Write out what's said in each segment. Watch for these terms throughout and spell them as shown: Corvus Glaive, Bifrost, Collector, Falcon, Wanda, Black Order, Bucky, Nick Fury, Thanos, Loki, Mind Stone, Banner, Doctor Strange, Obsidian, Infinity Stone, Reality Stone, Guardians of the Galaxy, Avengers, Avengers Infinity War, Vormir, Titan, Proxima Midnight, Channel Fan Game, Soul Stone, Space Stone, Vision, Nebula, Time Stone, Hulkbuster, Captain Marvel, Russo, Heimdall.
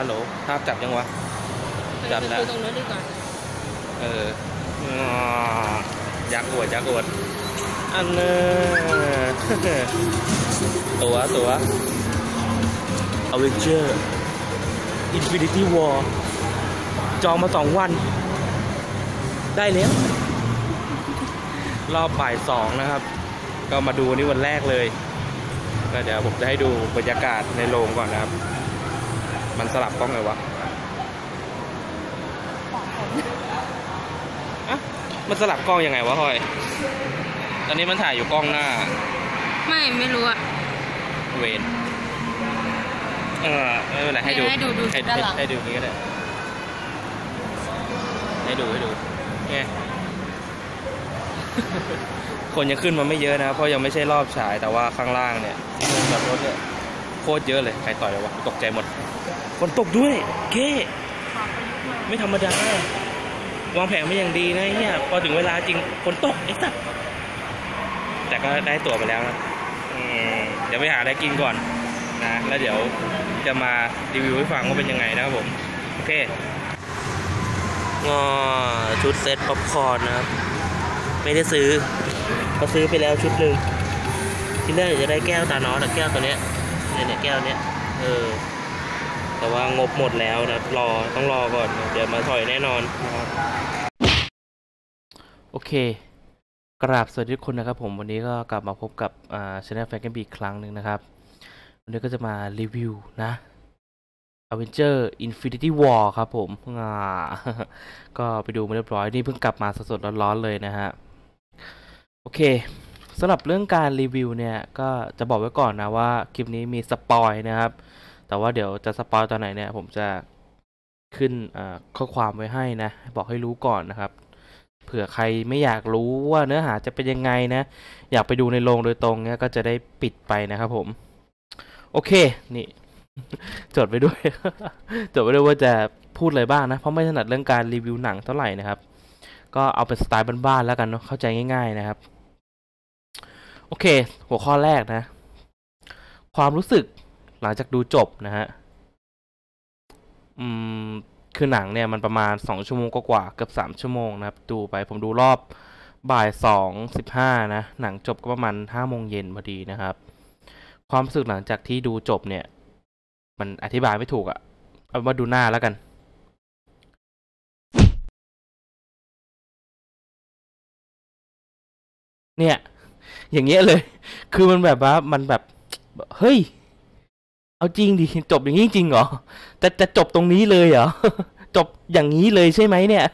ฮัลโหลภาพจับยังวะจับแล้วตรงนู้นดีกว่าเออยักษ์อวดยักษ์อวดอันเนอตัว Avengers Infinity War จองมา2 วันได้แล้วรอบบ่าย 2นะครับก็มาดูนี่วันแรกเลยก็เดี๋ยวผมจะให้ดูบรรยากาศในโรงก่อนนะครับมันสลับกล้องเลยวะอะมันสลับกล้องยังไงวะหอยตอนนี้มันถ่ายอยู่กล้องหน้าไม่รู้อะเวนไม่เป็นไรให้ดูให้ดูนี้ก็ได้ให้ดูไงคนยังขึ้นมาไม่เยอะนะเพราะยังไม่ใช่รอบฉายแต่ว่าข้างล่างเนี่ยแบบรถเนี่ยโคตรเยอะเลยใครต่อยวะตกใจหมดฝนตกด้วยเก้ไม่ธรรมดาวางแผนไม่อย่างดีนะเนี่ยพอถึงเวลาจริงฝนตกไอ้สัสแต่ก็ได้ตั๋วมาแล้วนะเดี๋ยวไปหาอะไรกินก่อนนะแล้วเดี๋ยวจะมารีวิวให้ฟังว่าเป็นยังไงนะครับผมโอเคชุดเซตป๊อปคอร์นนะครับไม่ได้ซื้อก็ซื้อไปแล้วชุดหนึ่งที่แรกจะได้แก้วตาน้อยนะแก้วตัวเนี้ยเนี่ยแก้วเนี้ยแต่ว่างบหมดแล้วนะต้องรอก่อนเดี๋ยวมาถอยแน่นอนโอเคกราบสวัสดีทุกคนนะครับผมวันนี้ก็กลับมาพบกับChannel Fan Game อีกครั้งหนึ่งนะครับวันนี้ก็จะมารีวิวนะ Avengers Infinity War ครับผมก็ไปดูมาเรียบร้อยนี่เพิ่งกลับมาสดๆร้อนๆเลยนะฮะโอเคสำหรับเรื่องการรีวิวเนี่ยก็จะบอกไว้ก่อนนะว่าคลิปนี้มีสปอยนะครับแต่ว่าเดี๋ยวจะสปอยตอนไหนเนี่ยผมจะขึ้นข้อความไว้ให้นะบอกให้รู้ก่อนนะครับเผื่อใครไม่อยากรู้ว่าเนื้อหาจะเป็นยังไงนะอยากไปดูในโรงโดยตรงเนี่ยก็จะได้ปิดไปนะครับผมโอเคนี่จดไว้ด้วย จดไว้ด้วยว่าจะพูดอะไรบ้างนะเพราะไม่ถนัดเรื่องการรีวิวหนังเท่าไหร่นะครับก็เอาเป็นสไตล์บ้านๆแล้วกันเนาะเข้าใจง่ายๆนะครับโอเคหัวข้อแรกนะความรู้สึกหลังจากดูจบนะฮะคือหนังเนี่ยมันประมาณ2 ชั่วโมงกว่าเกือบ3 ชั่วโมงนะครับดูไปผมดูรอบบ่าย 2:15นะหนังจบก็ประมาณ5 โมงเย็นพอดีนะครับความรู้สึกหลังจากที่ดูจบเนี่ยมันอธิบายไม่ถูกอะเอามาดูหน้าแล้วกันเนี่ยอย่างเงี้ยเลยคือมันแบบว่ามันแบบเฮ้ยเอาจริงดิจบอย่างนี้จริงเหรอจะจบตรงนี้เลยเหรอจบอย่างนี้เลยใช่ไหมเนี่ย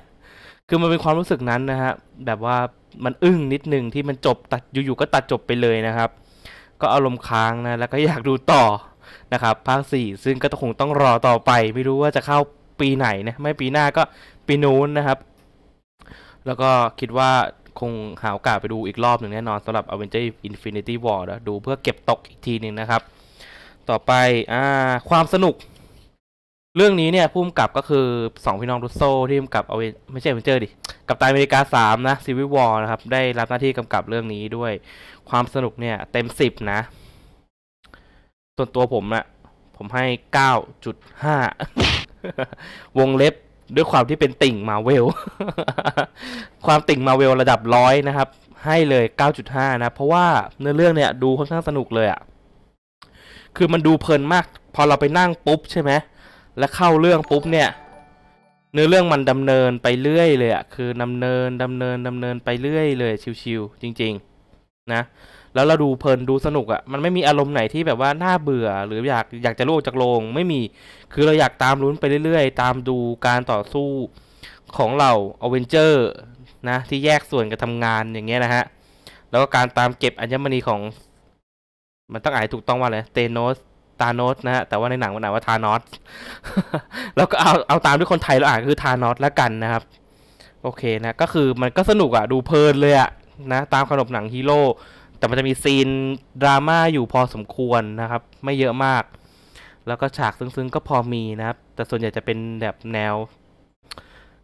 คือมันเป็นความรู้สึกนั้นนะฮะแบบว่ามันอึ้งนิดนึงที่มันจบตัดอยู่ๆก็ตัดจบไปเลยนะครับก็อารมณ์ค้างนะแล้วก็อยากดูต่อนะครับภาค 4ซึ่งก็คงต้องรอต่อไปไม่รู้ว่าจะเข้าปีไหนนะไม่ปีหน้าก็ปีนู้นนะครับแล้วก็คิดว่าคงหาโอกาสไปดูอีกรอบหนึ่งแน่นอนสำหรับ Avengers Infinity War นะดูเพื่อเก็บตกอีกทีหนึ่งนะครับต่อไปความสนุกเรื่องนี้เนี่ยพุ่มกับก็คือ2 พี่น้องรุสโซที่พุ่มกับไม่ใช่ Avenger ดิกับตันอเมริกา3นะCivil Warนะครับได้รับหน้าที่กำกับเรื่องนี้ด้วยความสนุกเนี่ยเต็ม10นะส่วนตัวผมนะผมให้ 9.5 วงเล็บด้วยความที่เป็นติ่งมาเวลความติ่งมาเวลระดับ100นะครับให้เลย 9.5 นะเพราะว่าเนื้อเรื่องเนี่ยดูค่อนข้างสนุกเลยอะคือมันดูเพลินมากพอเราไปนั่งปุ๊บใช่ไหมและเข้าเรื่องปุ๊บเนี่ยเนื้อเรื่องมันดำเนินไปเรื่อยเลยอะคือดำเนินไปเรื่อยเลยชิวๆจริงๆนะแล้วเราดูเพลินดูสนุกอะมันไม่มีอารมณ์ไหนที่แบบว่าน่าเบื่อหรืออยากจะลุกจากโรงไม่มีคือเราอยากตามลุ้นไปเรื่อยๆตามดูการต่อสู้ของเหล่าอเวนเจอร์นะที่แยกส่วนกันทำงานอย่างเงี้ยนะฮะแล้วก็การตามเก็บอัญมณีของมันต้องอ่านถูกต้องว่าอะไรตาโนสนะฮะแต่ว่าในหนังมันอ่านว่าทานอสแล้วก็เอาตามด้วยคนไทยเราอ่านคือทานอสแล้วกันนะครับโอเคนะก็คือมันก็สนุกอะดูเพลินเลยอะนะตามขนบหนังฮีโร่แต่มันจะมีซีนดราม่าอยู่พอสมควรนะครับไม่เยอะมากแล้วก็ฉากซึ้งๆก็พอมีนะครับแต่ส่วนใหญ่จะเป็นแบบแนว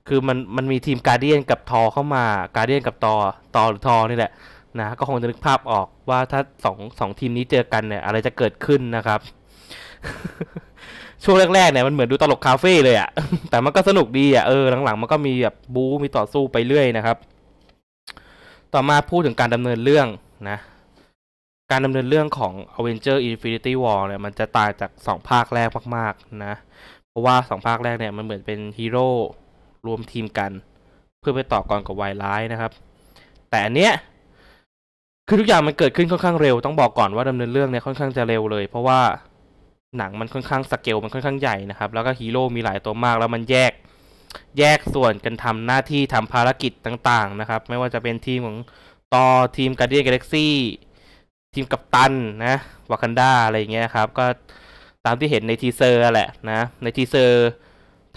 คือมันมีทีมการ์เดียนกับทอเข้ามาการ์เดียนกับตอหรือทอนี่แหละนะก็คงจะนึกภาพออกว่าถ้าสองทีมนี้เจอกันเนี่ยอะไรจะเกิดขึ้นนะครับ โช ช่วงแรกๆเนี่ยมันเหมือนดูตลกคาเฟ่เลยอ่ะ แต่มันก็สนุกดีอ่ะหลังๆมันก็มีแบบบู๊มีต่อสู้ไปเรื่อยนะครับต่อมาพูดถึงการดำเนินเรื่องนะการดำเนินเรื่องของ Avengers Infinity War เนี่ยมันจะต่างจาก2ภาคแรกมากๆนะเพราะว่า2ภาคแรกเนี่ยมันเหมือนเป็นฮีโร่รวมทีมกันเพื่อไปต่อกรกับวายร้ายนะครับแต่อันเนี้ยคือทุกอย่างมันเกิดขึ้นค่อนข้างเร็วต้องบอกก่อนว่าดำเนินเรื่องเนี่ยค่อนข้างจะเร็วเลยเพราะว่าหนังมันค่อนข้างสเกลมันค่อนข้างใหญ่นะครับแล้วก็ฮีโร่มีหลายตัวมากแล้วมันแยกส่วนกันทำหน้าที่ทำภารกิจต่างๆนะครับไม่ว่าจะเป็นทีมของตอทีมGuardians Galaxyทีมกัปตันนะวากันดาอะไรอย่างเงี้ยครับก็ตามที่เห็นในทีเซอร์แหละนะในทีเซอร์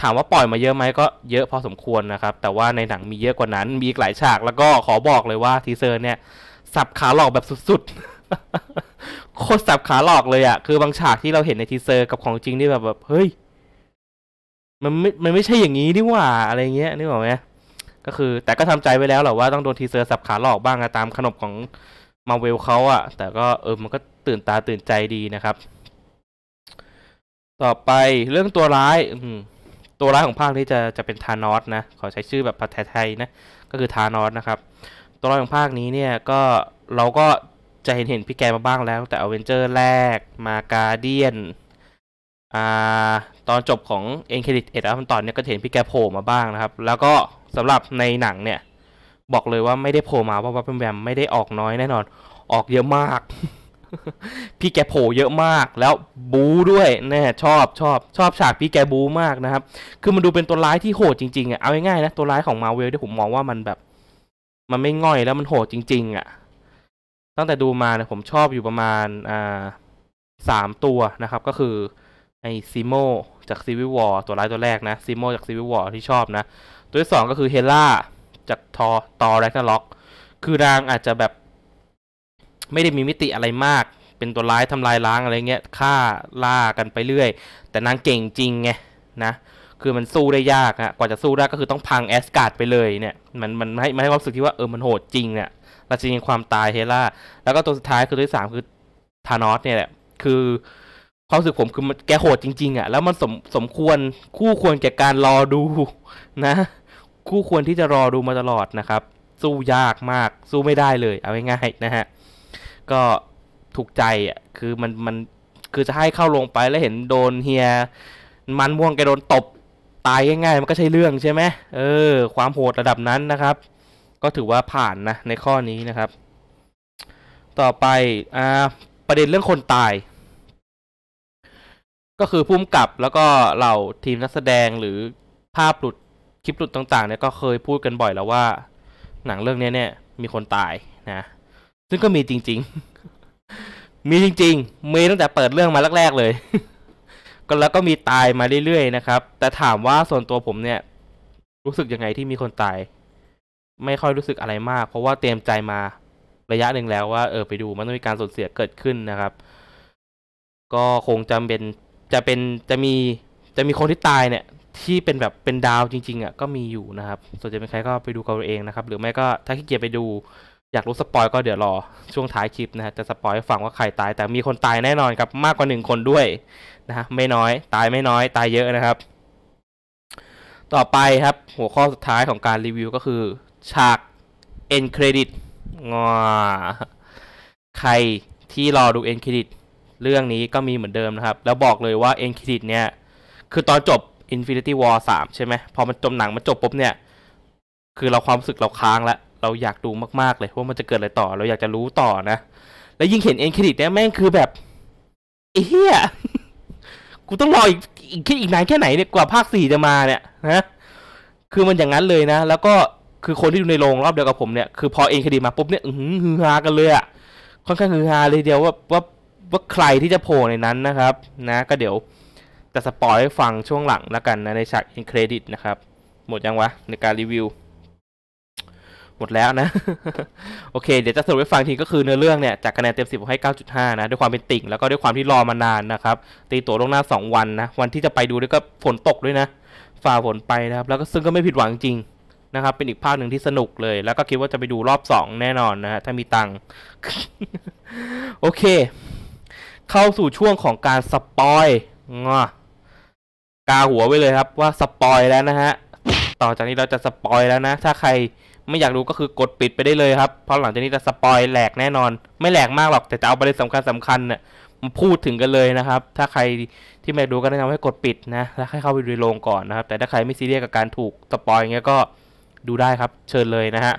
ถามว่าปล่อยมาเยอะไหมก็เยอะพอสมควรนะครับแต่ว่าในหนังมีเยอะกว่านั้นมีอีกหลายฉากแล้วก็ขอบอกเลยว่าทีเซอร์เนี่ยสับขาหลอกแบบสุดๆโคตรสับขาหลอกเลยอ่ะคือบางฉากที่เราเห็นในทีเซอร์กับของจริงนี่แบบเฮ้ยมันไม่ใช่อย่างนี้ดิว่าอะไรเงี้ยนึกออกไหมก็คือแต่ก็ทำใจไว้แล้วแหละว่าต้องโดนทีเซอร์สับขาหลอกบ้างนะตามขนบของมาเวลเขาอะแต่ก็มันก็ตื่นตาตื่นใจดีนะครับต่อไปเรื่องตัวร้ายตัวร้ายของภาคนี้จะเป็นธานอสนะขอใช้ชื่อแบบภาษาไทยนะก็คือธานอสนะครับตัวร้ายของภาคนี้เนี่ยก็เราก็จะเห็นพี่แกมาบ้างแล้วแต่อเวนเจอร์แรกมาการ์เดียนตอนจบของเอ็นเครดิตเอ็ดตอนนี้ก็เห็นพี่แกโผล่มาบ้างนะครับแล้วก็สำหรับในหนังเนี่ยบอกเลยว่าไม่ได้โผล่มาว่าเป็นแบบไม่ได้ออกน้อยแน่นอนออกเยอะมาก พี่แกโผล่เยอะมากแล้วบูด้วยแน่ชอบฉากพี่แกบูมากนะครับคือมันดูเป็นตัวร้ายที่โหดจริงๆอ่ะเอาง่ายๆนะตัวร้ายของมาร์เวลที่ผมมองว่ามันแบบมันไม่ง่อยแล้วมันโหดจริงๆอ่ะตั้งแต่ดูมาเนี่ยผมชอบอยู่ประมาณ3ตัวนะครับก็คือไอซิโมจากซีวิววอร์ตัวร้ายตัวแรกนะซิโมจากซีวิววอร์ที่ชอบนะตัวที่2ก็คือเฮล่าจากทอแร็กนาร็อกคือนางอาจจะแบบไม่ได้มีมิติอะไรมากเป็นตัวร้ายทำลายล้างอะไรเงี้ยฆ่าล่ากันไปเรื่อยแต่นางเก่งจริงไงนะคือมันสู้ได้ยากอะกว่าจะสู้ได้ก็คือต้องพังแอสการ์ดไปเลยเนี่ยมันให้ความรู้สึกที่ว่ามันโหดจริงเนี่ยราชินีความตายเฮล่าแล้วก็ตัวสุดท้ายคือตัวที่3คือธานอสเนี่ยแหละคือความรู้สึกผมคือแกโหดจริงๆอะแล้วมันสมควรคู่ควรแก่การรอดูนะคู่ควรที่จะรอดูมาตลอดนะครับสู้ยากมากสู้ไม่ได้เลยเอาง่ายๆนะฮะก็ถูกใจอ่ะคือมันคือจะให้เข้าลงไปแล้วเห็นโดนเฮียมันม่วงแกโดนตบตายง่ายๆมันก็ใช่เรื่องใช่ไหมความโหดระดับนั้นนะครับก็ถือว่าผ่านนะในข้อนี้นะครับต่อไปประเด็นเรื่องคนตายก็คือพุ่มกับแล้วก็เหล่าทีมนักแสดงหรือภาพหลุดคลิปหลุดต่างๆเนี่ยก็เคยพูดกันบ่อยแล้วว่าหนังเรื่องนี้เนี่ยมีคนตายนะซึ่งก็มีจริงๆมีตั้งแต่เปิดเรื่องมาแรกๆเลยก็แล้วก็มีตายมาเรื่อยๆนะครับแต่ถามว่าส่วนตัวผมเนี่ยรู้สึกยังไงที่มีคนตายไม่ค่อยรู้สึกอะไรมากเพราะว่าเตรียมใจมาระยะหนึ่งแล้วว่าไปดูมันต้องมีการสูญเสียเกิดขึ้นนะครับก็คงจะมีคนที่ตายเนี่ยที่เป็นแบบเป็นดาวจริงๆอ่ะก็มีอยู่นะครับส่วนจะเป็นใครก็ไปดูกันเองนะครับหรือไม่ก็ถ้าขี้เกียจไปดูอยากรู้สปอยก็เดี๋ยวรอช่วงท้ายคลิปนะฮะจะสปอยให้ฟังว่าใครตายแต่มีคนตายแน่นอนครับมากกว่า1คนด้วยนะฮะไม่น้อยตายไม่น้อยตายเยอะนะครับต่อไปครับหัวข้อสุดท้ายของการรีวิวก็คือฉาก end credit ใครที่รอดู end credit เรื่องนี้ก็มีเหมือนเดิมนะครับแล้วบอกเลยว่า end credit เนี่ยคือตอนจบInfinity War 3 ใช่ไหมพอมันจบหนังมันจบปุ๊บเนี่ยคือเราความรู้สึกเราค้างแล้วเราอยากดูมากๆเลยว่ามันจะเกิดอะไรต่อเราอยากจะรู้ต่อนะแล้วยิ่งเห็นเอ็นเครดิตเนี่ยแม่งคือแบบเฮียกูต้องรออีกนานแค่ไหนเนี่ยกว่าภาค4จะมาเนี่ยนะคือมันอย่างนั้นเลยนะแล้วก็คือคนที่ดูในโรงรอบเดียวกับผมเนี่ยคือพอเอ็นเครดิตมาปุ๊บเนี่ยฮือฮากันเลยอะค่อนข้างฮือฮาเลยเดียวว่าใครที่จะโผล่ในนั้นนะครับนะก็เดี๋ยวแต่สปอยให้ฟังช่วงหลังแล้วกันนะในฉากเอ็นเครดิตนะครับหมดยังวะในการรีวิวหมดแล้วนะ โอเคเดี๋ยวจะสรุปให้ฟังทีก็คือเนื้อเรื่องเนี่ยจากคะแนนเต็ม10ผมให้ 9.5 นะด้วยความเป็นติ่งแล้วก็ด้วยความที่รอมานานนะครับตีตั๋วล่วงหน้า2วันนะวันที่จะไปดูด้วยก็ฝนตกด้วยนะฝ่าฝนไปนะครับแล้วก็ซึ่งก็ไม่ผิดหวังจริงนะครับเป็นอีกภาคหนึ่งที่สนุกเลยแล้วก็คิดว่าจะไปดูรอบ2แน่นอนนะฮะถ้ามีตังค์ โอเคเข้าสู่ช่วงของการสปอย าหัวไว้เลยครับว่าสปอยแล้วนะฮะต่อจากนี้เราจะสปอยแล้วนะถ้าใครไม่อยากดูก็คือกดปิดไปได้เลยครับเพราะหลังจากนี้จะสปอยแหลกแน่นอนไม่แหลกมากหรอกแต่จะเอาประเด็นสำคัญเนี่ยมาพูดถึงกันเลยนะครับถ้าใครที่ไม่ดูก็แนะนำให้กดปิดนะแล้วให้เข้าไปดูโรงก่อนนะครับแต่ถ้าใครไม่ซีเรียสกับการถูกสปอยอย่างเงี้ยก็ดูได้ครับเชิญเลยนะฮะ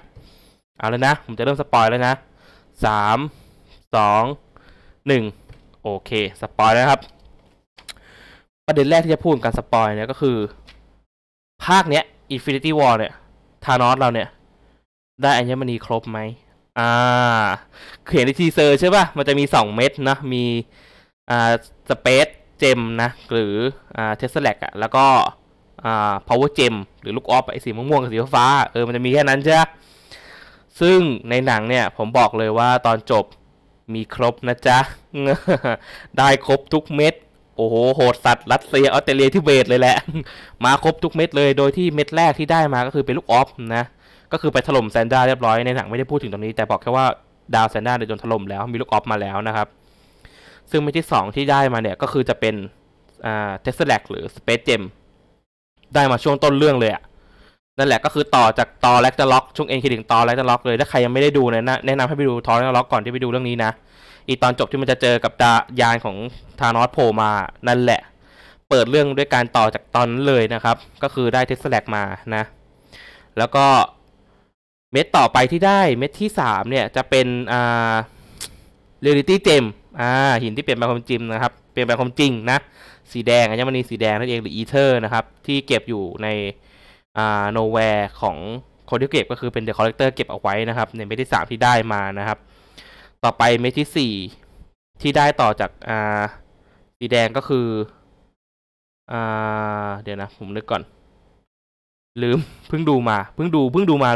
เอาแล้วนะผมจะเริ่มสปอยแล้วนะ3 2 1โอเคสปอยแล้วครับประเด็นแรกที่จะพูดกันสปอยเนี่ยก็คือภาคเนี้ย Infinity War เนี่ยธานอสเราเนี่ยได้อัญมณีครบไหมเห็นในทีเซอร์ใช่ป่ะมันจะมี2เม็ดนะมีสเปซเจมนะหรือเทสแลกอะแล้วก็พาวเวอร์เจมหรือลูกออฟไอสีม่วงกับสีฟ้ามันจะมีแค่นั้นใช่ป่ะซึ่งในหนังเนี่ยผมบอกเลยว่าตอนจบมีครบนะจ๊ะ ได้ครบทุกเม็ดโอ้โหโหดสัตว์รัสเซียออสเตรเลียทิเบตเลยแหละ มาครบทุกเม็ดเลยโดยที่เม็ดแรกที่ได้มาก็คือเป็นลูกออฟนะก็คือไปถล่มแซนด้าเรียบร้อยในหนังไม่ได้พูดถึงตรงนี้แต่บอกแค่ว่าดาวแซนด้าโดนถล่มแล้วมีลูกออฟมาแล้วนะครับซึ่งเม็ดที่2ที่ได้มาเนี่ยก็คือจะเป็นเทสแลกหรือสเปซเจมได้มาช่วงต้นเรื่องเลยอะนั่นแหละก็คือต่อจากตอแร็กเตอร์ล็อกช่วงเอ็นคิดถึงตอแร็กเตอร์ล็อกเลยถ้าใครยังไม่ได้ดูเนี่ยแนะนำให้ไปดูตอแร็กเตอร์ล็อกก่อนที่ไปดูเรื่องนี้นะอีตอนจบที่มันจะเจอกับยานของธานอสโผล่มานั่นแหละเปิดเรื่องด้วยการต่อจากตอนนั้นเลยนะครับก็คือได้เทสแลกมานะแล้วก็เม็ดต่อไปที่ได้เม็ดที่3เนี่ยจะเป็นเรียลิตี้เจมหินที่เปลี่ยนเป็นความจริงนะครับเปลี่ยนเป็นความจริงนะสีแดงอัญมณีสีแดงนั่นเองหรืออีเทอร์นะครับที่เก็บอยู่ในโนแวร์ของคนที่เก็บก็คือเป็นเดอะคอลเลกเตอร์เก็บเอาไว้นะครับในเม็ดที่3ที่ได้มานะครับต่อไปเม็ดที่4ที่ได้ต่อจากสีแดงก็คือเดี๋ยวนะผมนึกก่อนลืมเพิ่งดูมา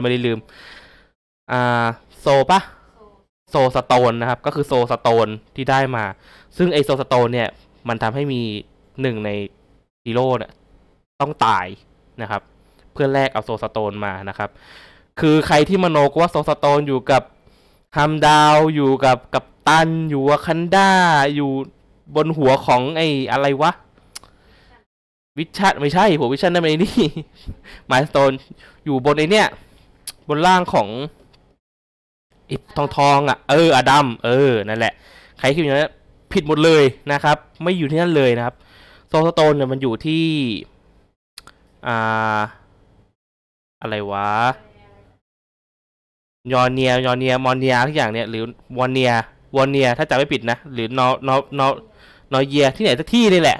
ไม่ได้ลืมโซปะโซสโตนนะครับก็คือโซสโตนที่ได้มาซึ่งไอโซสโตนเนี่ยมันทำให้มี1ในฮีโร่เนี่ยต้องตายนะครับเพื่อแลกเอาโซสโตนมานะครับคือใครที่มโนกว่าโซสโตนอยู่กับฮัมดาวอยู่กับกัปตันอยู่วากันดาอยู่บนหัวของไอ้อะไรวะวิชันไม่ใช่หัววิชันนั่นเองนี่มายสโตนอยู่บนไอ้เนี่ยบนล่างของไอ้ทองอ่ะอดัมนั่นแหละใครคิดอย่างนั้นผิดหมดเลยนะครับไม่อยู่ที่นั่นเลยนะครับโซสโตนเนี่ยมันอยู่ที่อะไรวะยอเนียมอนเนียทุกอย่างเนี่ยหรือวอนเนียถ้าจำไม่ผิดนะหรือนอนเยียที่ไหนสักที่นี่แหละ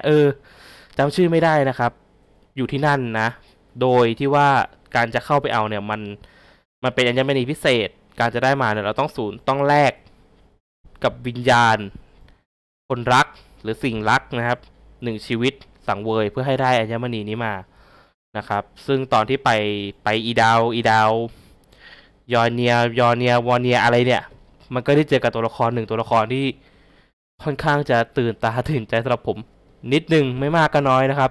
จำชื่อไม่ได้นะครับอยู่ที่นั่นนะโดยที่ว่าการจะเข้าไปเอาเนี่ยมันเป็นอัญมณีพิเศษการจะได้มาเนี่ยเราต้องแลกกับวิญญาณคนรักหรือสิ่งรักนะครับ1ชีวิตสังเวยเพื่อให้ได้อัญมณีนี้มานะครับซึ่งตอนที่ไปอีดาวยอเนีย วอเนียอะไรเนี่ยมันก็ได้เจอกับตัวละคร1ตัวละครที่ค่อนข้างจะตื่นตาตื่นใจสำหรับผมนิดนึงไม่มากก็น้อยนะครับ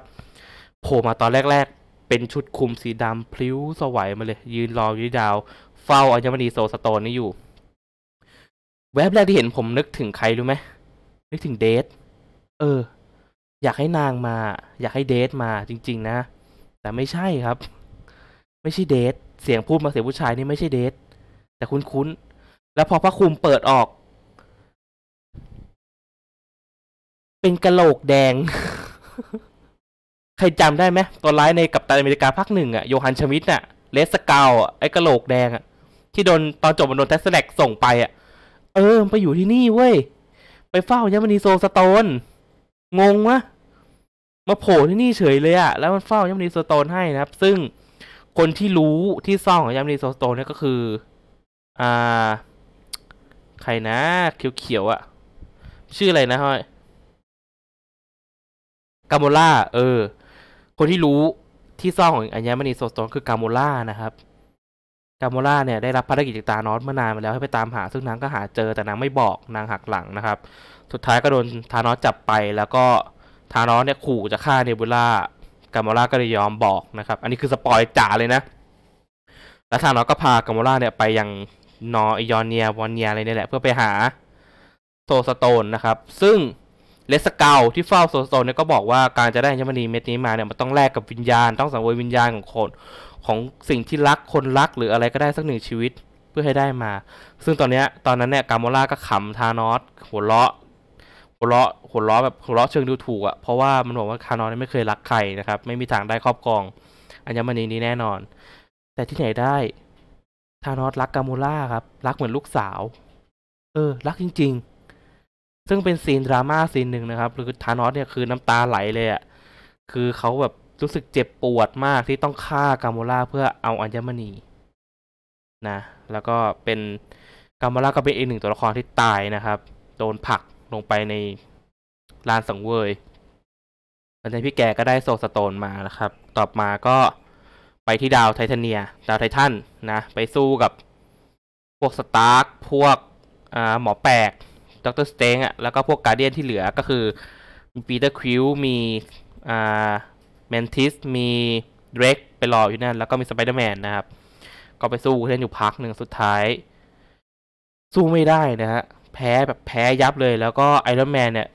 โผล่มาตอนแรกๆเป็นชุดคลุมสีดำพลิ้วสวยมาเลยยืนรออยู่ที่ดาวเฝ้าอัญมณีโซสโตนนี่อยู่แวบแรกที่เห็นผมนึกถึงใครรู้ไหมนึกถึงเดทอยากให้นางมาอยากให้เดทมาจริงๆนะแต่ไม่ใช่ครับไม่ใช่เดทเสียงพูดมาเสียงผู้ชายนี่ไม่ใช่เดทแต่คุ้นๆแล้วพอพระคุมเปิดออกเป็นกะโหลกแดง ใครจำได้ไหมตัวร้ายในกัปตันอเมริกาภาค1อะโยฮันชมิดน่ะเลสกาวไอ้กะโหลกแดงอะที่โดนตอนจบมันโดนเทสแลกส่งไปอะไปอยู่ที่นี่เว้ยไปเฝ้าอัญมณีโซสโตนงงวะมาโผล่ที่นี่เฉยเลยอะแล้วมันเฝ้าอัญมณีโซสโตนให้นะครับซึ่งคนที่รู้ที่ซ่องของอัญมณีโซสโตนเนี่ยก็คือใครนะเขียวๆอะชื่ออะไรนะฮะกาโมล่าคนที่รู้ที่ซ่องของอัญมณีโซสโตนคือกาโมล่านะครับกาโมล่าเนี่ยได้รับภารกิจจากธานอสมานานมาแล้วให้ไปตามหาซึ่งนางก็หาเจอแต่นางไม่บอกนางหักหลังนะครับสุดท้ายก็โดนธานอสจับไปแล้วก็ธานอสเนี่ยขู่จะฆ่าเนบูล่ากาโมล่าก็เลยยอมบอกนะครับอันนี้คือสปอยจ๋าเลยนะแล้วธานอสก็พากาโมล่าเนี่ยไปยังนอยอเนียวอนเนียอะไรนี่แหละเพื่อไปหาโซสโตนนะครับซึ่ง เลสเกลที่เฝ้าโซโซเนี่ยก็บอกว่าการจะได้อัญมณีเม็ดนี้มาเนี่ยมันต้องแลกกับวิญญาณต้องสังเวยวิญญาณของคนของสิ่งที่รักคนรักหรืออะไรก็ได้สักหนึ่งชีวิตเพื่อให้ได้มาซึ่งตอนนั้นเนี่ยกามอร่าก็ขำธานอสหัวเราะแบบหัวเราะเชิงดูถูกอ่ะเพราะว่ามันบอกว่าธานอสไม่เคยรักใครนะครับไม่มีทางได้ครอบครองอัญมณีนี้แน่นอนแต่ที่ไหนได้ธานอสรักกามอร่าครับรักเหมือนลูกสาวรักจริงๆซึ่งเป็นซีนดราม่าซีนหนึ่งนะครับคือธานอสเนี่ยคือน้ำตาไหลเลยอ่ะคือเขาแบบรู้สึกเจ็บปวดมากที่ต้องฆ่ากามอร่าเพื่อเอาอัญมณีนะแล้วก็เป็นกามอร่าก็เป็นอีกหนึ่งตัวละครที่ตายนะครับโดนผลักลงไปในลานสังเวยหลังจากพี่แกก็ได้โซลสโตนมานะครับต่อมาก็ไปที่ดาวไทเทเนียดาวไททันนะไปสู้กับพวกสตาร์คพวกหมอแปลกด็อกเตอร์สเตงอ่ะแล้วก็พวกการ์เดียนที่เหลือก็คือมีปีเตอร์ควิลล์มีแมนทิสมีเดรกไปรออยู่นั่นแล้วก็มีสไปเดอร์แมนนะครับก็ไปสู้เล่นอยู่พักหนึ่งสุดท้ายสู้ไม่ได้นะฮะแพ้ยับเลยแล้วก็ไอรอนแมนเนี่ย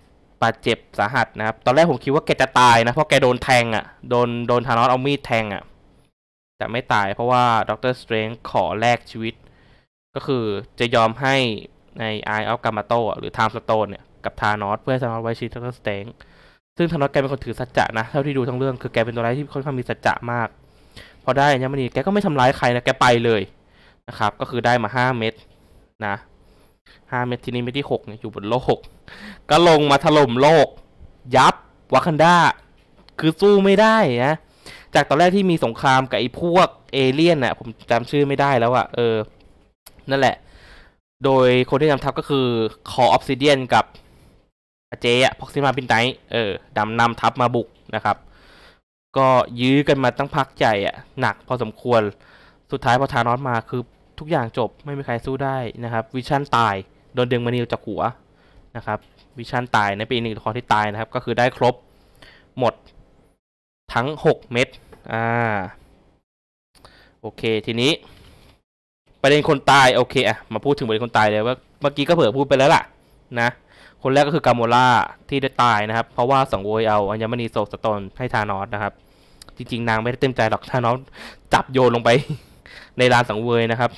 บาดเจ็บสาหัสนะครับตอนแรกผมคิดว่าแกจะตายนะเพราะแกโดนแทงอ่ะโดนธานอสเอามีดแทงอ่ะแต่ไม่ตายเพราะว่าด็อกเตอร์สเตรนจ์ขอแลกชีวิตก็คือจะยอมให้ใน Eye of Gamato หรือ Time Stone เนี่ยกับธานอสเพื่อให้ธานอสไว้ชีวิตด็อกเตอร์สเตรนจ์ซึ่งธานอสแกเป็นคนถือสัจจะนะเท่าที่ดูทั้งเรื่องคือแกเป็นตัวร้ายที่ค่อนข้างมีสัจจะมากพอได้อัญมณีแกก็ไม่ทำร้ายใครนะแกไปเลยนะครับก็คือได้มา5เม็ดนะ5เม็ดทีนี้เม็ดที่6เนี่ยอยู่บนโลกก็ลงมาถล่มโลกยับวากันดาคือสู้ไม่ได้นะจากตอนแรกที่มีสงครามกับไอ้พวกเอเลี่ยนน่ะผมจำชื่อไม่ได้แล้วอะนั่นแหละโดยคนที่นำทัพก็คือคอออฟซิเดียนกับอาเจอะพ็อกซิมาพินไนท์ดำนำทัพมาบุกนะครับก็ยื้อกันมาตั้งพักใหญ่อะหนักพอสมควรสุดท้ายพอธานอสมาคือทุกอย่างจบไม่มีใครสู้ได้นะครับวิชั่นตายโดนดึงมานิวจากหัวนะครับวิชั่นตายในปีหนึ่งตัวละครที่ตายนะครับก็คือได้ครบหมดทั้ง6เม็ดโอเคทีนี้ประเด็นคนตายโอเคอะมาพูดถึงประเด็นคนตายเลยว่าเมื่อกี้ก็เผลอพูดไปแล้วล่ะนะคนแรกก็คือกามอร่าที่ได้ตายนะครับเพราะว่าสังเวยเอาอัญมณีโซลสโตนให้ธานอสนะครับจริงๆนางไม่ได้เต็มใจหรอกธานอสจับโยนลงไปในลานสังเวยนะครับ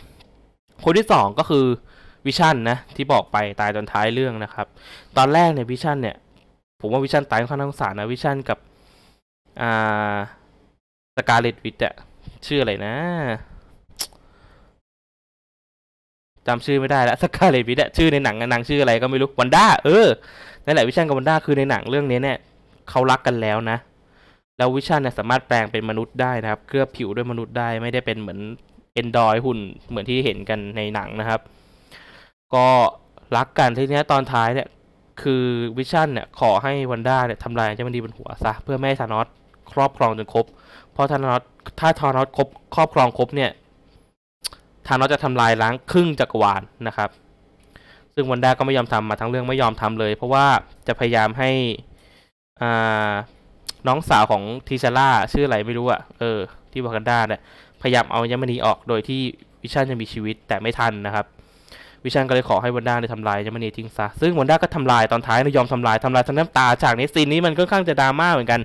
คนที่2ก็คือวิชั่นนะที่บอกไปตายตอนท้ายเรื่องนะครับตอนแรกเนี่ยวิชั่นเนี่ยผมว่าวิชั่นตายค่อนข้างน่าสงสารนะวิชั่นกับสกาเลตวิทอะชื่ออะไรนะจำชื่อไม่ได้แล้วสกาเลตวิทอะชื่อในหนังนางชื่ออะไรก็ไม่รู้วันด้านั่นแหละวิชั่นกับวันด้าคือในหนังเรื่องนี้เนี่ยเขารักกันแล้วนะแล้ววิชั่นเนี่ยสามารถแปลงเป็นมนุษย์ได้นะครับเคลือบผิวด้วยมนุษย์ได้ไม่ได้เป็นเหมือนเอนดอยหุ่นเหมือนที่เห็นกันในหนังนะครับก็รักกันทีนี้ตอนท้ายเนี่ยคือวิชั่นเนี่ยขอให้วันด้าเนี่ยทำลายอัญมณีบนหัวซะเพื่อไม่ให้ธานอสครอบครองจนครบเพราะถ้าธานอสครอบครองครบเนี่ยธานอสจะทำลายล้างครึ่งจักรวาลนะครับซึ่งวันด้าก็ไม่ยอมทำมาทั้งเรื่องไม่ยอมทำเลยเพราะว่าจะพยายามให้น้องสาวของทิชาร่าชื่ออะไรไม่รู้อะที่วากันดาเนี่ยพยายามเอาอัญมณีออกโดยที่วิชั่นจะมีชีวิตแต่ไม่ทันนะครับวิชั่นก็เลยขอให้วันด้าเนี่ยทำลายอัญมณีทิ้งซะซึ่งวันด้าก็ทำลายตอนท้ายเนี่ยยอมทำลายทั้งน้ำตาฉากนี้ซีนนี้มันค่อนข้างจะดราม่าเหมือนกัน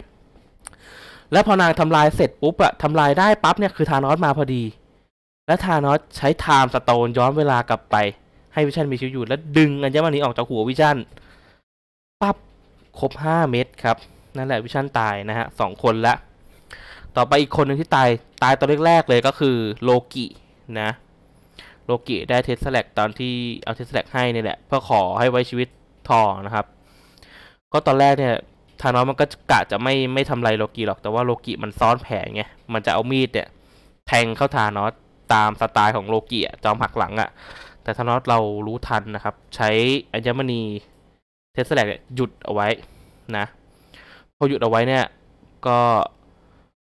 และพอนางทำลายเสร็จปุ๊บอะทำลายได้ปั๊บเนี่ยคือธานอสมาพอดีและธานอสใช้ไทม์สโตนย้อนเวลากลับไปให้วิชั่นมีชีวิตอยู่และดึงอัญมณีออกจากหัววิชั่นปั๊บครบ5เม็ดครับนั่นแหละวิชั่นตายนะฮะ2คนละต่อไปอีกคนหนึ่งที่ตายตอนแรกๆเลยก็คือโลกินะโลกิได้เทสแลกตอนที่เอาเทสแลกให้นี่แหละเพื่อขอให้ไว้ชีวิตทองนะครับก็ตอนแรกเนี่ยธานอสมันก็กะจะไม่ทำไรโลกิหรอกแต่ว่าโลกิมันซ้อนแผนไงมันจะเอามีดเนี่ยแทงเข้าธานอสตามสไตล์ของโลกิจอมหักหลังอะแต่ธานอสเรารู้ทันนะครับใช้อัญมณีเทสแลกหยุดเอาไว้นะพอหยุดเอาไว้เนี่ยก็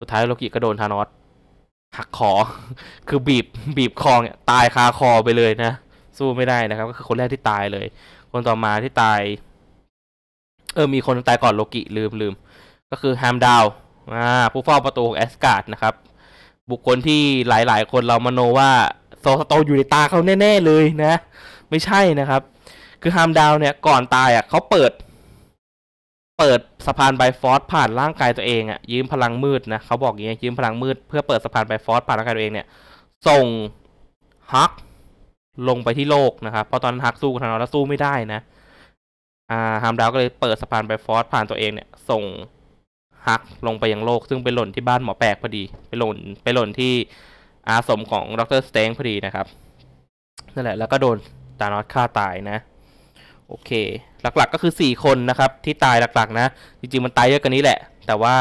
สุดท้ายโลกิก็โดนธานอสหักคอคือบีบคอเนี่ยตายคาคอไปเลยนะสู้ไม่ได้นะครับก็คือคนแรกที่ตายเลยคนต่อมาที่ตายมีคนตายก่อนโลกิลืมก็คือแฮมดาวผู้เฝ้าประตูของแอสการ์ดนะครับบุคคลที่หลายๆคนเรามโนว่าโซลสโตนอยู่ในตาเขาแน่ๆเลยนะไม่ใช่นะครับคือแฮมดาวเนี่ยก่อนตายอ่ะเขาเปิด เปิดสะพานไบฟอสผ่านร่างกายตัวเองอ่ะยืมพลังมืดนะเขาบอกอย่างนี้ยืมพลังมืดเพื่อเปิดสะพานไบฟอสผ่านร่างกายตัวเองเนี่ยส่งฮักลงไปที่โลกนะครับพอตอนฮักสู้กับธานอสแล้วสู้ไม่ได้นะฮามดาวก็เลยเปิดสะพานไบฟอสผ่านตัวเองเนี่ยส่งฮักลงไปยังโลกซึ่งไปหล่นที่บ้านหมอแปลกพอดีไปหล่นที่อาสมของดร.สเตงพอดีนะครับนั่นแหละแล้วก็โดนธานอสฆ่าตายนะโอเคหลักๆก็คือ4คนนะครับที่ตายหลักๆนะจริงๆมันตายเยอะกว่านี้แหละแต่ว่า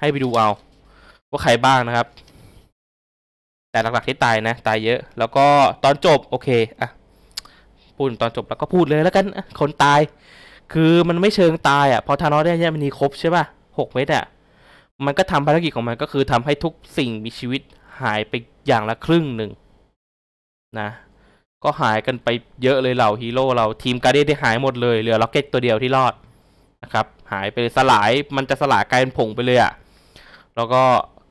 ให้ไปดูเอาว่าใครบ้างนะครับแต่หลักๆที่ตายนะตายเยอะแล้วก็ตอนจบโอเคอ่ะพูดตอนจบแล้วก็พูดเลยแล้วกันคนตายคือมันไม่เชิงตายอ่ะพอธานอสได้เนี่ยมันมีครบใช่ป่ะ6 เม็ดอ่ะมันก็ทำภารกิจของมันก็คือทำให้ทุกสิ่งมีชีวิตหายไปอย่างละครึ่งหนึ่งนะก็หายกันไปเยอะเลยเหล่าฮีโร่เราทีมการ์เดียนได้หายหมดเลยเหลือล็อกเก็ตตัวเดียวที่รอดนะครับหายไปสลายมันจะสลายกลายเป็นผงไปเลยอะแล้วก็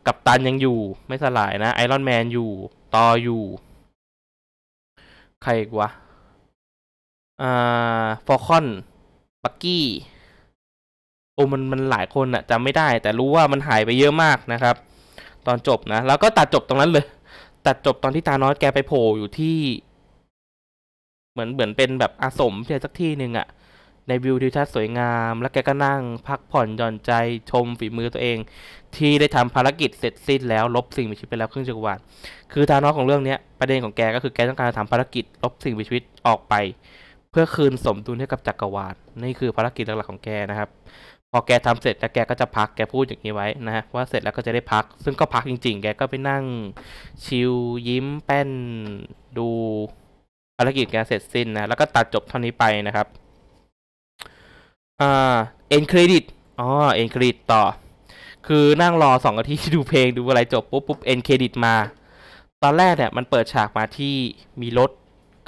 กัปตันยังอยู่ไม่สลายนะไอรอนแมนอยู่ตออยู่ใครอีกวะฟอลคอนบักกี้โอ้มันหลายคนอะจำไม่ได้แต่รู้ว่ามันหายไปเยอะมากนะครับตอนจบนะแล้วก็ตัดจบตรงนั้นเลยตัดจบตอนที่ธานอสแกไปโผล่อยู่ที่เหมือนเป็นแบบอาสมที่สักที่หนึ่งอะในวิวทิวทัศน์สวยงามแล้วแกก็นั่งพักผ่อนหย่อนใจชมฝีมือตัวเองที่ได้ทำภารกิจเสร็จสิ้นแล้วลบสิ่งมีชีวิตไปแล้วครึ่งจักรวาลคือธานอสของเรื่องนี้ประเด็นของแกก็คือแกต้องการทำภารกิจลบสิ่งมีชีวิตออกไปเพื่อคืนสมดุลให้กับจักรวาลนี่คือภารกิจหลักๆของแกนะครับพอแกทำเสร็จแล้วแกก็จะพักแกพูดอย่างนี้ไว้นะฮะว่าเสร็จแล้วก็จะได้พักซึ่งก็พักจริงๆแกก็ไปนั่งชิลยิ้มแป้นดูภารกิจการเสร็จสิ้นนะแล้วก็ตัดจบเท่านี้ไปนะครับเอ็นเครดิตเอ็นเครดิตต่อคือนั่งรอ2 นาทีดูเพลงดูอะไรจบปุ๊บเอ็นเครดิตมาตอนแรกเนี่ยมันเปิดฉากมาที่มีรถ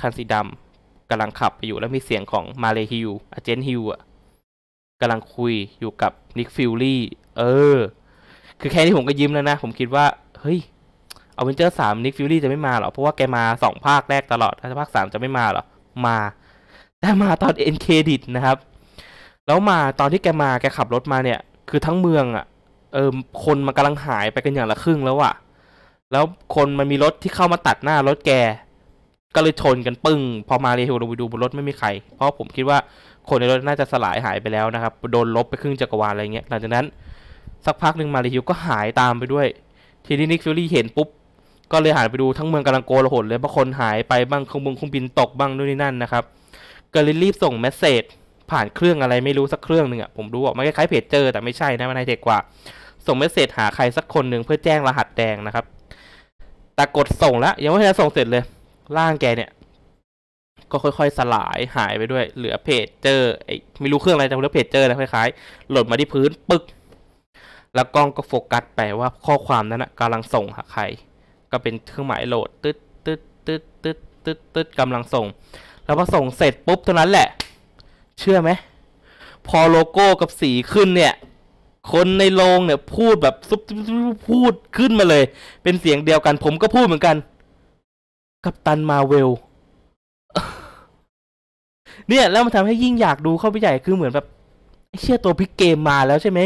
คันสีดำกำลังขับไปอยู่แล้วมีเสียงของมาเลฮิลอาเจนฮิลอะกำลังคุยอยู่กับนิกฟิลลี่คือแค่นี้ผมก็ยิ้มแล้วนะผมคิดว่าเฮ้ยAvengers 3 นิกฟิวรี่จะไม่มาหรอเพราะว่าแกมา2ภาคแรกตลอดภาค3จะไม่มาหรอมาแต่มาตอนเอ็นเครดิตนะครับแล้วมาตอนที่แกมาแกขับรถมาเนี่ยคือทั้งเมืองอ่ะคนมันกำลังหายไปกันอย่างละครึ่งแล้วอ่ะแล้วคนมันมีรถที่เข้ามาตัดหน้ารถแกก็เลยชนกันปึ้งพอมาเรียลลงไปดูบนรถไม่มีใครเพราะผมคิดว่าคนในรถน่าจะสลายหายไปแล้วนะครับโดนลบไปครึ่งจักรวาลอะไรเงี้ยหลังจากนั้นสักพักหนึ่งมาเรียลก็หายตามไปด้วยทีนี้นิกฟิวรี่เห็นปุ๊บก็เลยหันไปดูทั้งเมืองกำลังโกลาหลเลยเพราะคนหายไปบ้างเครื่องบินตกบ้างนู่นนี่นั่นนะครับก็เลยรีบส่งเมสเซจผ่านเครื่องอะไรไม่รู้สักเครื่องหนึ่งอ่ะผมดูว่ามันคล้ายๆเพจเจอแต่ไม่ใช่นะมันไฮเทคกว่าส่งเมสเซจหาใครสักคนหนึ่งเพื่อแจ้งรหัสแดงนะครับแต่กดส่งแล้วยังไม่ทันส่งเสร็จเลยร่างแกเนี่ยก็ค่อยๆสลายหายไปด้วยเหลือเพจเจอไม่รู้เครื่องอะไรแต่เหลือเพจเจอนะคล้ายๆหล่นมาที่พื้นปึ๊กแล้วกล้องก็โฟกัสไปว่าข้อความนั้นกำลังส่งหาใครก็เป็นเครื่องหมายโหลดตึ๊ดกำลังส่งแล้วพอส่งเสร็จปุ๊บเท่านั้นแหละเชื่อไหมพอโลโก้กับสีขึ้นเนี่ยคนในโรงเนี่ยพูดแบบซุบพูดขึ้นมาเลยเป็นเสียงเดียวกันผมก็พูดเหมือนกันกัปตันมาร์เวลเนี่ยแล้วมันทำให้ยิ่งอยากดูเข้าไปใหญ่คือเหมือนแบบเชื่อตัวพลิกเกมมาแล้วใช่ไหม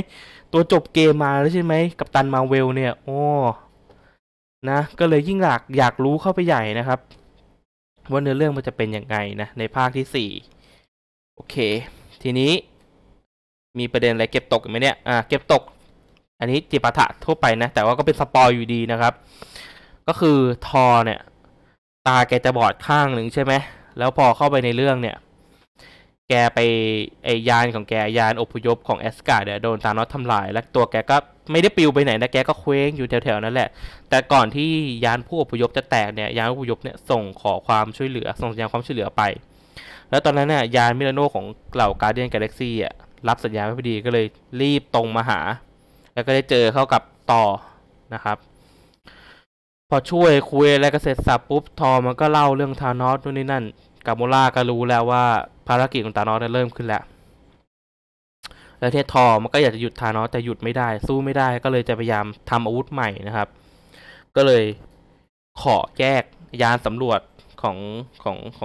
ตัวจบเกมมาแล้วใช่ไหมกัปตันมาร์เวลเนี่ยโอ้นะก็เลยยิ่งอยากรู้เข้าไปใหญ่นะครับว่าเนื้อเรื่องมันจะเป็นยังไงนะในภาคที่4โอเคทีนี้มีประเด็นอะไรเก็บตกไหมเนี่ยเก็บตกอันนี้จิปาถะทั่วไปนะแต่ว่าก็เป็นสปอยอยู่ดีนะครับก็คือทอเนี่ยตาแกจะบอดข้างหนึ่งใช่ไหมแล้วพอเข้าไปในเรื่องเนี่ยแกไปยานของแกยานอพยพของแอสการ์ดเนี่ยโดนธานอสทำลายและตัวแกก็ไม่ได้ปลิวไปไหนนะแกก็เคว้งอยู่แถวๆนั่นแหละแต่ก่อนที่ยานผู้อพยพจะแตกเนี่ยยานผู้อพยพเนี่ยส่งขอความช่วยเหลือส่งสัญญาณความช่วยเหลือไปแล้วตอนนั้นเนี่ยยานมิราโน่ของเหล่าการ์เดียนกาแล็กซี่อ่ะรับสัญญาณไม่พอดีก็เลยรีบตรงมาหาแล้วก็ได้เจอเข้ากับต่อนะครับพอช่วยคุยอะไรก็เสร็จสับปุ๊บทอมันก็เล่าเรื่องธานอสนู่นนี่นั่นกับโมล่าก็รู้แล้วว่าภารกิจของธานอสเริ่มขึ้นแล้วแล้วเททอมันก็อยากจะหยุดธานอสแต่หยุดไม่ได้สู้ไม่ได้ก็เลยจะพยายามทำอาวุธใหม่นะครับก็เลยขอแยกยานสำรวจข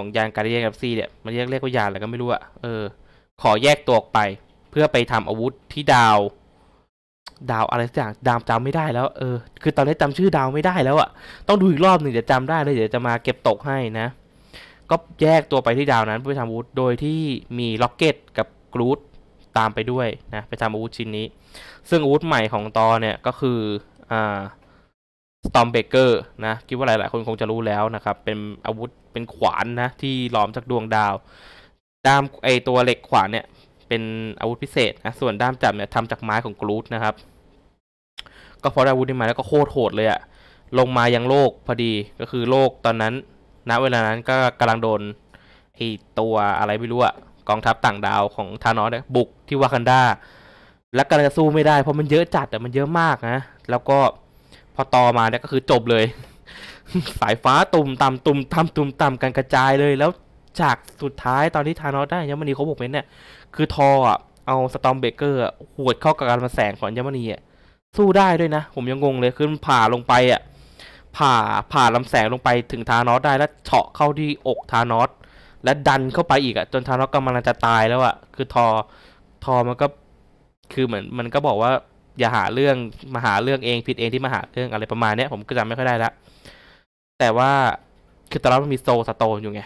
องยานการ์เดียนกาแล็กซี่เนี่ยมันเรียกว่ายานอะไรก็ไม่รู้อะขอแยกตัวออกไป เพื่อไปทำอาวุธที่ดาวอะไรสักอย่างจำไม่ได้แล้วคือตอนนี้จำชื่อดาวไม่ได้แล้วอ่ะต้องดูอีกรอบหนึ่งจะจำได้เลยเดี๋ยวจะมาเก็บตกให้นะก็แยกตัวไปที่ดาวนั้นเพื่อทำอาวุธโดยที่มีล็อกเก็ตกับกรูดตามไปด้วยนะไปทำอาวุธชิ้นนี้ซึ่งอาวุธใหม่ของตอเนี่ยก็คือสตอมเบเกอร์นะคิดว่าหลายๆคนคงจะรู้แล้วนะครับเป็นอาวุธเป็นขวานนะที่ล้อมจากดวงดาวด้ามไอตัวเหล็กขวานเนี่ยเป็นอาวุธพิเศษนะส่วนด้ามจับเนี่ยทำจากไม้ของกรูดนะครับก็พอได้อาวุธนี้มาแล้วก็โคตรโหดเลยอะลงมายังโลกพอดีก็คือโลกตอนนั้นณเวลานั้นก็กำลังโดนไอตัวอะไรไม่รู้อะกองทัพต่างดาวของธานอสเนี่ยบุกที่วากันดาและกำลังจะสู้ไม่ได้เพราะมันเยอะจัดแต่มันเยอะมากนะแล้วก็พอต่อมาเนี่ยก็คือจบเลย สายฟ้าตุ่มต่ำตุ่มต่ำตุ่มต่ำกันกระจายเลยแล้วฉากสุดท้ายตอนที่ธานอสได้อัญมณีเขาบุกเนี่ยคือทอเอาสตอมเบเกอร์หวดเข้ากับการมาแสงของอัญมณีสู้ได้ด้วยนะผมยังงงเลยคือผ่าลงไปผ่าลำแสงลงไปถึงธานอสได้แล้วเฉาะเข้าที่อกธานอสและดันเข้าไปอีกจนธานอสกำลังจะตายแล้วคือทอมันก็คือเหมือนมันก็บอกว่าอย่าหาเรื่องมาหาเรื่องเองผิดเองที่มาหาเรื่องอะไรประมาณนี้ผมก็จำไม่ค่อยได้ละแต่ว่าคือตอนนั้นมันมีโซสโตนอยู่ไง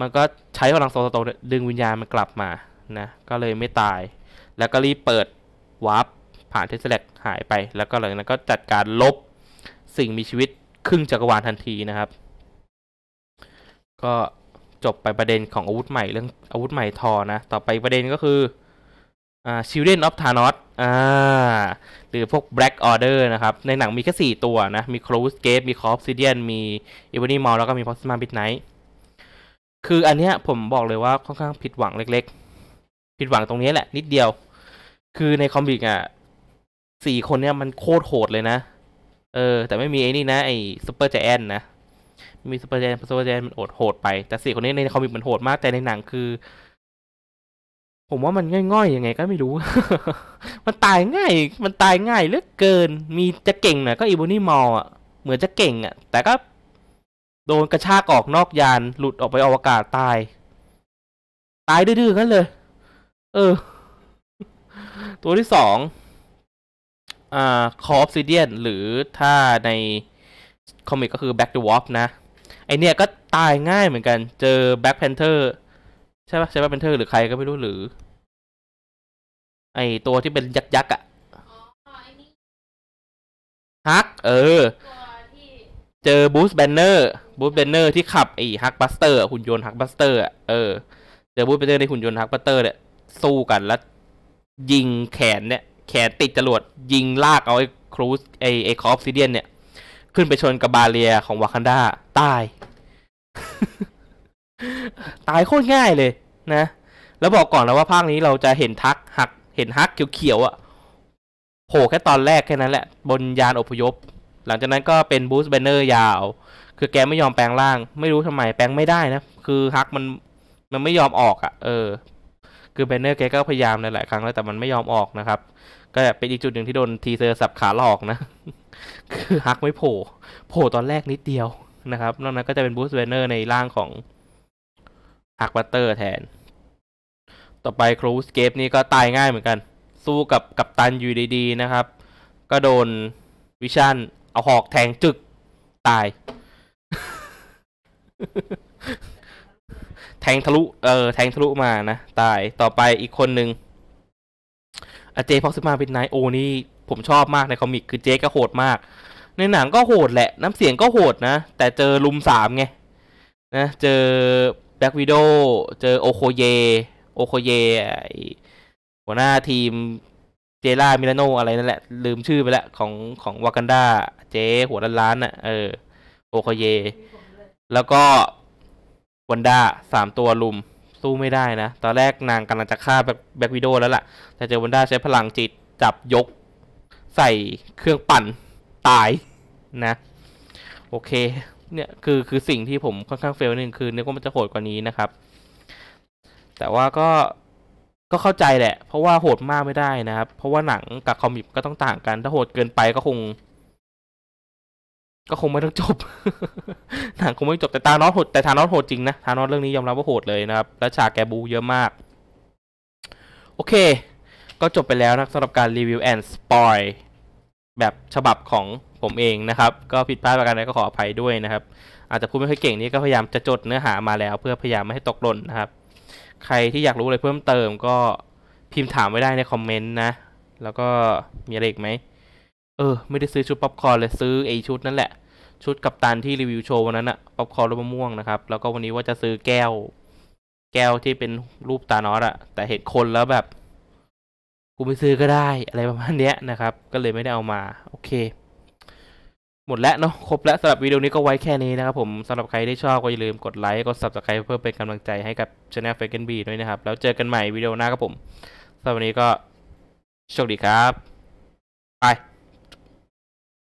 มันก็ใช้พลังโซสโตนดึงวิญญาณมันกลับมานะก็เลยไม่ตายแล้วก็รีบเปิดวาร์ปผ่านเทสเล็กหายไปแล้วก็หลังจากนั้นก็จัดการลบสิ่งมีชีวิตครึ่งจักรวาลทันทีนะครับก็จบไปประเด็นของอาวุธใหม่เรื่องอาวุธใหม่ทอนะต่อไปประเด็นก็คือChildren of Thanos หรือพวก Black Order นะครับในหนังมีแค่4ตัวนะมี Close Gate มี Obsidian มี Ebony Maw แล้วก็มี Proxima Midnight คืออันเนี้ยผมบอกเลยว่าค่อนข้างผิดหวังเล็กๆผิดหวังตรงนี้แหละนิดเดียวคือในคอมบิก4คนเนี้ยมันโคตรโหดเลยนะแต่ไม่มีไอ้นี่นะไอ้ Super Giant นะมี Super Giantมันโหดไปแต่4คนนี้ในคอมบิกมันโหดมากแต่ในหนังคือผมว่ามันง่อยๆยังไงก็ไม่รู้ มันตายง่ายเหลือเกินมีจะเก่งหน่อยก็อีโบนี่มอลเหมือนจะเก่งแต่ก็โดนกระชากออกนอกยานหลุดออกไปอวกาศตายดื้อๆกันเลยตัวที่สองคอร์ปซิเดียนหรือถ้าในคอมิกก็คือแบ็กเดอะวอล์ฟนะไอเนี้ยก็ตายง่ายเหมือนกันเจอแบ็กแพนเทอร์ใช่ป่ะเป็นเธอหรือใครก็ไม่รู้หรือไอตัวที่เป็นยักษ์ฮักเจอบูสแบนเนอร์ที่ขับไอฮักบัสเตอร์หุ่นยนต์ฮักบัสเตอร์เจอบูสแบนเนอร์ในหุ่นยนต์ฮักบัสเตอร์เนี่ยสู้กันแล้วยิงแขนเนี่ยแขนติดจรวดยิงลากเอาไอครูซไอคอฟซิเดียนเนี่ยขึ้นไปชนกับบาเรียของวากันดาตายโคตรง่ายเลยนะแล้วบอกก่อนแล้วว่าภาคนี้เราจะเห็นฮักเขียวๆโผล่แค่ตอนแรกแค่นั้นแหละบนยานอพยพหลังจากนั้นก็เป็นบูสแบนเนอร์ยาวคือแกไม่ยอมแปลงร่างไม่รู้ทำไมแปลงไม่ได้นะคือฮักมันไม่ยอมออกคือแบนเนอร์แกก็พยายามหลายครั้งแล้วแต่มันไม่ยอมออกนะครับก็เป็นอีกจุดหนึ่งที่โดนทีเซอร์สับขาหลอกนะคือฮักไม่โผล่ตอนแรกนิดเดียวนะครับนอกนั้นก็จะเป็นบูสแบนเนอร์ในร่างของฮักบัตเตอร์แทนต่อไปครูสเกปนี่ก็ตายง่ายเหมือนกันสู้กับกัปตันยูดีๆนะครับก็โดนวิชั่นเอาหอกแทงจึกตาย แทงทะลุมานะตายต่อไปอีกคนหนึ่งเจพ็อกซิมาเป็นนายโอนี่ผมชอบมากในคอมิกคือเจก็โหดมากในหนังก็โหดแหละน้ำเสียงก็โหดนะแต่เจอลุมสามไงนะเจอแบล็กวิโดเจอโอโคเยหัวหน้าทีมเจล่ามิลานโนอะไรนั่นแหละลืมชื่อไปแล้วของวากันดาเจหัวล้านๆน่ะโอโคเยแล้วก็วันดาสามตัวลุมสู้ไม่ได้นะตอนแรกนางกำลังจะฆ่าแบล็กวิโดแล้วล่ะแต่เจอวันดาใช้พลังจิตจับยกใส่เครื่องปั่นตายนะโอเคเนี่ยคือสิ่งที่ผมค่อนข้างเฟลนึงคือนึกว่ามันจะโหดกว่านี้นะครับแต่ว่าก็เข้าใจแหละเพราะว่าโหดมากไม่ได้นะครับเพราะว่าหนังกับคอมิกก็ต้องต่างกันถ้าโหดเกินไปก็คงไม่ต้องจบ หนังคงไม่จบแต่ธานอสโหดจริงนะธานอสเรื่องนี้ยอมรับว่าโหดเลยนะครับและฉากแกบูเยอะมาก โอเคก็จบไปแล้วนะสำหรับการรีวิวแอนด์สปอยแบบฉบับของผมเองนะครับก็ผิดพลาดประการใดก็ขออภัยด้วยนะครับอาจจะพูดไม่ค่อยเก่งนี่ก็พยายามจะจดเนื้อหามาแล้วเพื่อพยายามไม่ให้ตกหล่นนะครับใครที่อยากรู้อะไรเพิ่มเติมก็พิมพ์ถามไว้ได้ในคอมเมนต์นะแล้วก็มีอะไรอีกไหมไม่ได้ซื้อชุดป๊อปคอร์นเลยซื้อไอชุดนั่นแหละชุดกัปตันที่รีวิวโชว์วันนั้นอะป๊อปคอร์นรูปมะม่วงนะครับแล้วก็วันนี้ว่าจะซื้อแก้วที่เป็นรูปตานอสอะแต่เห็นคนแล้วแบบกูไม่ซื้อก็ได้อะไรประมาณนี้นะครับก็เลยไม่ได้เอามาโอเคหมดแล้วเนาะครบแล้วสำหรับวิดีโอนี้ก็ไว้แค่นี้นะครับผมสำหรับใครที่ชอบก็อย่าลืมกดไลค์กด Subscribe เพื่อเป็นกำลังใจให้กับ Channel Faken B ด้วยนะครับแล้วเจอกันใหม่วิดีโอหน้าครับผมสำหรับวันนี้ก็โชคดีครับไป